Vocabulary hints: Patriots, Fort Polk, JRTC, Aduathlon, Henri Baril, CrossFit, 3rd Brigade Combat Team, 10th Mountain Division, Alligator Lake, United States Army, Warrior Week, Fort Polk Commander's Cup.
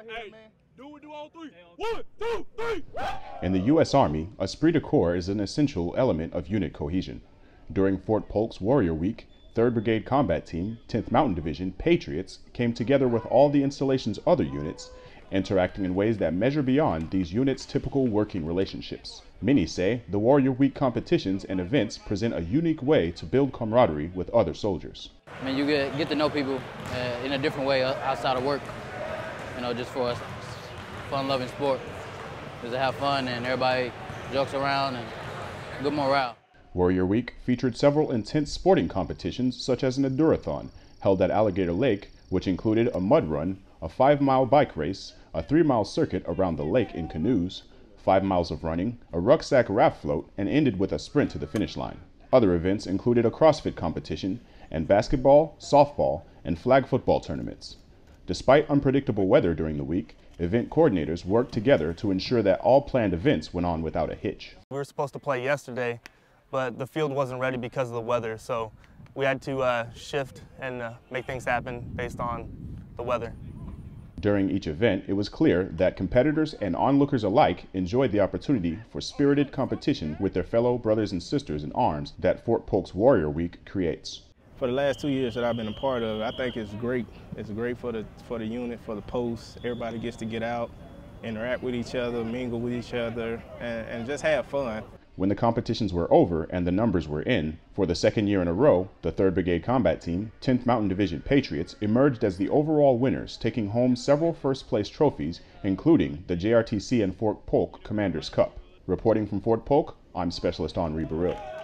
out here, hey, man. Do all three. One, two, three. In the U.S. Army, esprit de corps is an essential element of unit cohesion. During Fort Polk's Warrior Week, 3rd Brigade Combat Team, 10th Mountain Division, Patriots came together with all the installation's other units, interacting in ways that measure beyond these units' typical working relationships. Many say the Warrior Week competitions and events present a unique way to build camaraderie with other soldiers. I mean, you get to know people in a different way outside of work, you know, just for us. Fun-loving sport, just to have fun and everybody jokes around and good morale. Warrior Week featured several intense sporting competitions such as an Aduathlon held at Alligator Lake, which included a mud run, a 5-mile bike race, a 3-mile circuit around the lake in canoes, 5 miles of running, a rucksack raft float, and ended with a sprint to the finish line. Other events included a CrossFit competition and basketball, softball, and flag football tournaments. Despite unpredictable weather during the week, event coordinators worked together to ensure that all planned events went on without a hitch. We were supposed to play yesterday, but the field wasn't ready because of the weather, so we had to shift and make things happen based on the weather. During each event, it was clear that competitors and onlookers alike enjoyed the opportunity for spirited competition with their fellow brothers and sisters in arms that Fort Polk's Warrior Week creates. For the last 2 years that I've been a part of, I think it's great. It's great for the unit, for the post. Everybody gets to get out, interact with each other, mingle with each other, and just have fun. When the competitions were over and the numbers were in, for the second year in a row, the 3rd Brigade Combat Team, 10th Mountain Division Patriots emerged as the overall winners, taking home several first-place trophies, including the JRTC and Fort Polk Commander's Cup. Reporting from Fort Polk, I'm Specialist Henri Baril.